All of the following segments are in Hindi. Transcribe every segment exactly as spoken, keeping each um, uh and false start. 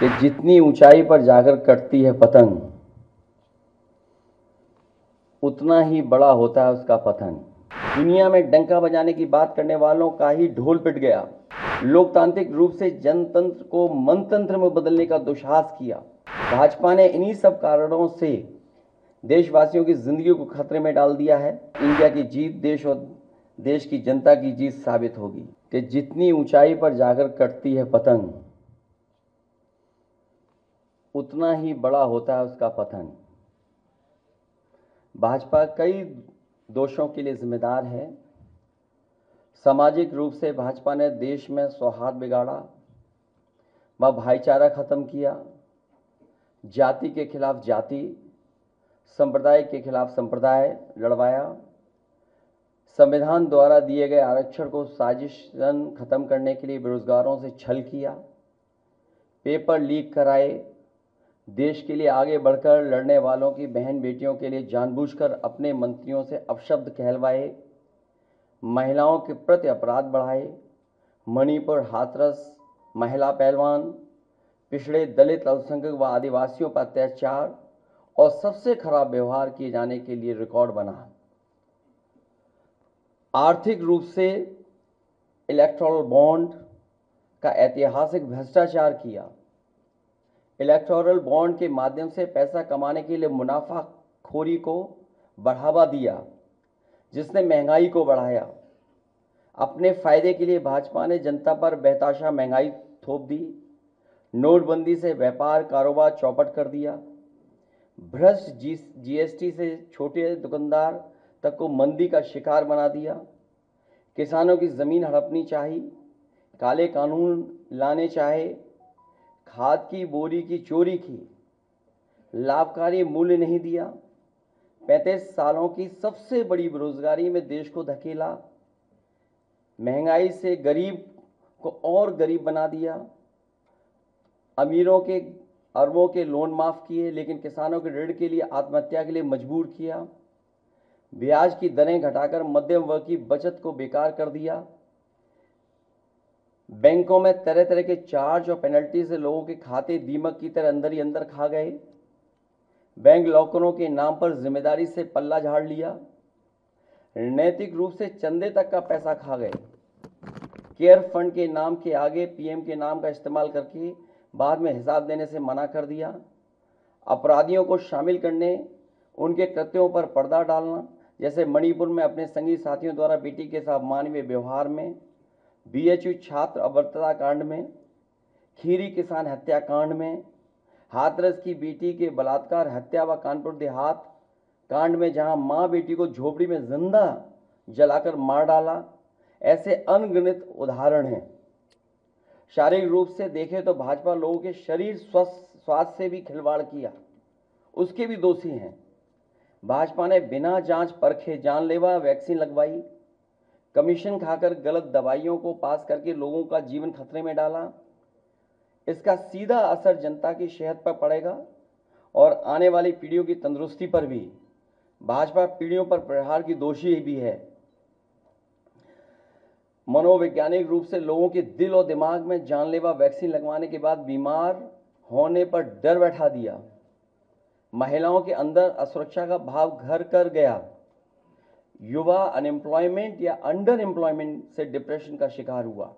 कि जितनी ऊंचाई पर जाकर कटती है पतंग, उतना ही बड़ा होता है उसका पतंग। दुनिया में डंका बजाने की बात करने वालों का ही ढोल पिट गया। लोकतांत्रिक रूप से जनतंत्र को मनतंत्र में बदलने का दुस्साहस किया। भाजपा ने इन्हीं सब कारणों से देशवासियों की जिंदगी को खतरे में डाल दिया है। इंडिया की जीत देश और देश की जनता की जीत साबित होगी कि जितनी ऊंचाई पर जाकर कटती है पतंग, उतना ही बड़ा होता है उसका पतंग। भाजपा कई दोषों के लिए जिम्मेदार है। सामाजिक रूप से भाजपा ने देश में सौहार्द बिगाड़ा व भाईचारा खत्म किया। जाति के खिलाफ जाति, संप्रदाय के खिलाफ संप्रदाय लड़वाया। संविधान द्वारा दिए गए आरक्षण को साजिशन खत्म करने के लिए बेरोजगारों से छल किया। पेपर लीक कराए। देश के लिए आगे बढ़कर लड़ने वालों की बहन बेटियों के लिए जानबूझकर अपने मंत्रियों से अपशब्द कहलवाए। महिलाओं के प्रति अपराध बढ़ाए। मणिपुर हाथरस, महिला पहलवान, पिछड़े दलित, अल्पसंख्यक व आदिवासियों पर अत्याचार और सबसे खराब व्यवहार किए जाने के लिए रिकॉर्ड बना। आर्थिक रूप से इलेक्टोरल बॉन्ड का ऐतिहासिक भ्रष्टाचार किया। इलेक्टोरल बॉन्ड के माध्यम से पैसा कमाने के लिए मुनाफाखोरी को बढ़ावा दिया, जिसने महंगाई को बढ़ाया। अपने फायदे के लिए भाजपा ने जनता पर बेताशा महंगाई थोप दी। नोटबंदी से व्यापार कारोबार चौपट कर दिया। भ्रष्ट जीएसटी से छोटे दुकानदार तक को मंदी का शिकार बना दिया। किसानों की ज़मीन हड़पनी चाहिए, काले कानून लाने चाहिए। खाद की बोरी की चोरी की, लाभकारी मूल्य नहीं दिया। पैंतीस सालों की सबसे बड़ी बेरोजगारी में देश को धकेला। महंगाई से गरीब को और गरीब बना दिया। अमीरों के अरबों के लोन माफ़ किए, लेकिन किसानों के ऋण के लिए आत्महत्या के लिए मजबूर किया। ब्याज की दरें घटाकर मध्यम वर्ग की बचत को बेकार कर दिया। बैंकों में तरह तरह के चार्ज और पेनल्टी से लोगों के खाते दीमक की तरह अंदर ही अंदर खा गए। बैंक लॉकरों के नाम पर जिम्मेदारी से पल्ला झाड़ लिया। नैतिक रूप से चंदे तक का पैसा खा गए। केयर फंड के नाम के आगे पीएम के नाम का इस्तेमाल करके बाद में हिसाब देने से मना कर दिया। अपराधियों को शामिल करने, उनके कृत्यों पर पर्दा डालना, जैसे मणिपुर में अपने संगी साथियों द्वारा बेटी के साथ मानवीय व्यवहार में, बीएचयू छात्र अभद्रता कांड में, खीरी किसान हत्या कांड में, हाथरस की बेटी के बलात्कार हत्या व कानपुर देहात कांड में, जहां मां बेटी को झोपड़ी में जिंदा जलाकर मार डाला। ऐसे अनगिनत उदाहरण हैं। शारीरिक रूप से देखें तो भाजपा लोगों के शरीर स्वस्थ स्वास्थ्य से भी खिलवाड़ किया, उसके भी दोषी हैं। भाजपा ने बिना जांच परखे जानलेवा वैक्सीन लगवाई। कमीशन खाकर गलत दवाइयों को पास करके लोगों का जीवन खतरे में डाला। इसका सीधा असर जनता की सेहत पर पड़ेगा और आने वाली पीढ़ियों की तंदुरुस्ती पर भी। भाजपा पीढ़ियों पर प्रहार की दोषी भी है। मनोवैज्ञानिक रूप से लोगों के दिल और दिमाग में जानलेवा वैक्सीन लगवाने के बाद बीमार होने पर डर बैठा दिया। महिलाओं के अंदर असुरक्षा का भाव घर कर गया। युवा अनएम्प्लॉयमेंट या अंडर एम्प्लॉयमेंट से डिप्रेशन का शिकार हुआ।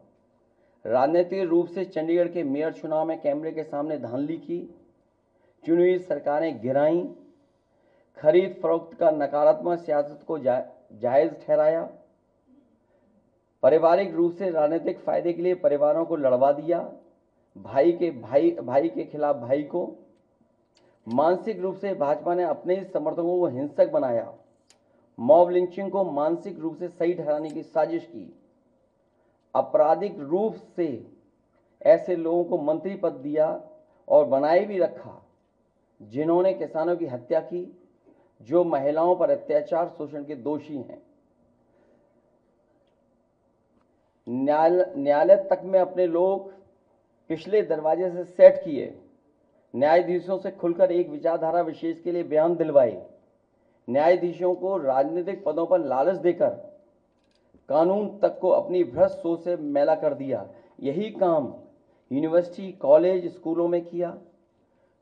राजनीतिक रूप से चंडीगढ़ के मेयर चुनाव में कैमरे के सामने धांधली की। चुनी सरकारें गिराईं। खरीद फरोख्त का नकारात्मक सियासत को जा, जायज़ ठहराया। पारिवारिक रूप से राजनीतिक फायदे के लिए परिवारों को लड़वा दिया। भाई के भाई भाई के खिलाफ भाई को। मानसिक रूप से भाजपा ने अपने ही समर्थकों को हिंसक बनाया। मॉब लिंचिंग को मानसिक रूप से सही ठहराने की साजिश की। आपराधिक रूप से ऐसे लोगों को मंत्री पद दिया और बनाए भी रखा, जिन्होंने किसानों की हत्या की, जो महिलाओं पर अत्याचार शोषण के दोषी हैं। न्यायालय न्यायालय तक में अपने लोग पिछले दरवाजे से सेट किए। न्यायाधीशों से खुलकर एक विचारधारा विशेष के लिए बयान दिलवाए। न्यायाधीशों को राजनीतिक पदों पर लालच देकर कानून तक को अपनी भ्रष्ट सोच से मैला कर दिया। यही काम यूनिवर्सिटी कॉलेज स्कूलों में किया।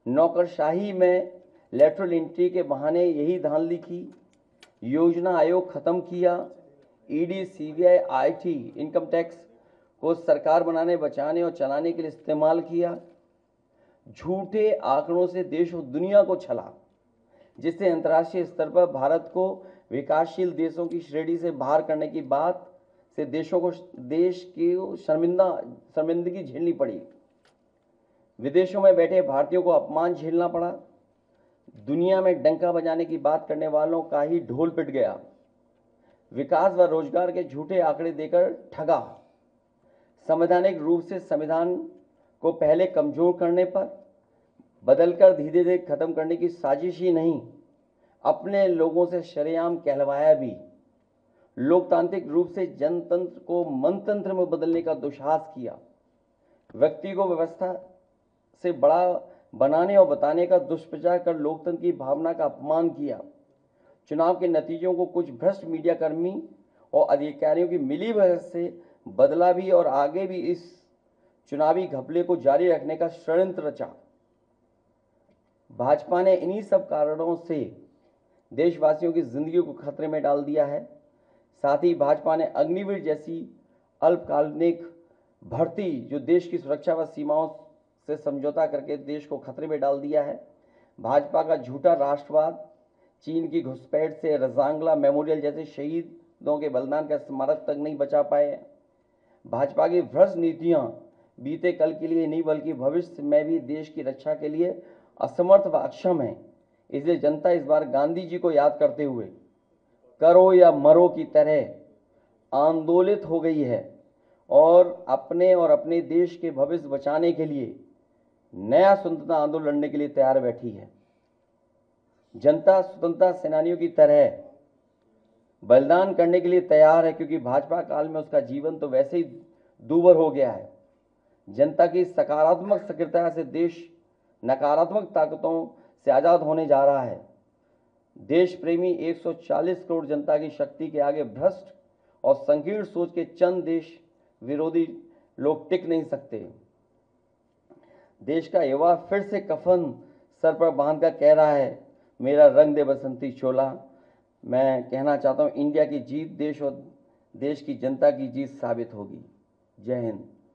नौकरशाही में लेटरल एंट्री के बहाने यही धांधली की। योजना आयोग खत्म किया। ED, CBI, IT, income tax को सरकार बनाने, बचाने और चलाने के लिए इस्तेमाल किया। झूठे आंकड़ों से देश और दुनिया को छला, जिससे अंतर्राष्ट्रीय स्तर पर भारत को विकासशील देशों की श्रेणी से बाहर करने की बात से देशों को देश की शर्मिंदा शर्मिंदगी झेलनी पड़ी। विदेशों में बैठे भारतीयों को अपमान झेलना पड़ा। दुनिया में डंका बजाने की बात करने वालों का ही ढोल पिट गया। विकास व रोजगार के झूठे आंकड़े देकर ठगा। संवैधानिक रूप से संविधान को पहले कमजोर करने पर बदलकर धीरे धीरे खत्म करने की साजिश ही नहीं, अपने लोगों से शरेआम कहलवाया भी। लोकतांत्रिक रूप से जनतंत्र को मनतंत्र में बदलने का दुस्साहस किया। व्यक्ति को व्यवस्था से बड़ा बनाने और बताने का दुष्प्रचार कर लोकतंत्र की भावना का अपमान किया। चुनाव के नतीजों को कुछ भ्रष्ट मीडियाकर्मी और अधिकारियों की मिलीभगत से बदला भी और आगे भी इस चुनावी घपले को जारी रखने का षड्यंत्र रचा। भाजपा ने इन्हीं सब कारणों से देशवासियों की जिंदगी को खतरे में डाल दिया है। साथ ही भाजपा ने अग्निवीर जैसी अल्पकालिक भर्ती जो देश की सुरक्षा व सीमाओं से समझौता करके देश को खतरे में डाल दिया है। भाजपा का झूठा राष्ट्रवाद, चीन की घुसपैठ से रजांगला मेमोरियल जैसे शहीदों के बलिदान का स्मारक तक नहीं बचा पाए। भाजपा की भ्रष्ट नीतियां बीते कल के लिए नहीं बल्कि भविष्य में भी देश की रक्षा के लिए असमर्थ व अक्षम है। इसलिए जनता इस बार गांधी जी को याद करते हुए करो या मरो की तरह आंदोलित हो गई है और अपने और अपने देश के भविष्य बचाने के लिए नया स्वतंत्रता आंदोलन लड़ने के लिए तैयार बैठी है। जनता स्वतंत्रता सेनानियों की तरह बलिदान करने के लिए तैयार है, क्योंकि भाजपा काल में उसका जीवन तो वैसे ही दूभर हो गया है। जनता की सकारात्मक सक्रियता से देश नकारात्मक ताकतों से आज़ाद होने जा रहा है। देश प्रेमी एक सौ चालीस करोड़ जनता की शक्ति के आगे भ्रष्ट और संकीर्ण सोच के चंद देश विरोधी लोग टिक नहीं सकते। देश का युवा फिर से कफन सर पर बांध कर कह रहा है, मेरा रंग दे बसंती चोला। मैं कहना चाहता हूँ, इंडिया की जीत देश और देश की जनता की जीत साबित होगी। जय हिंद।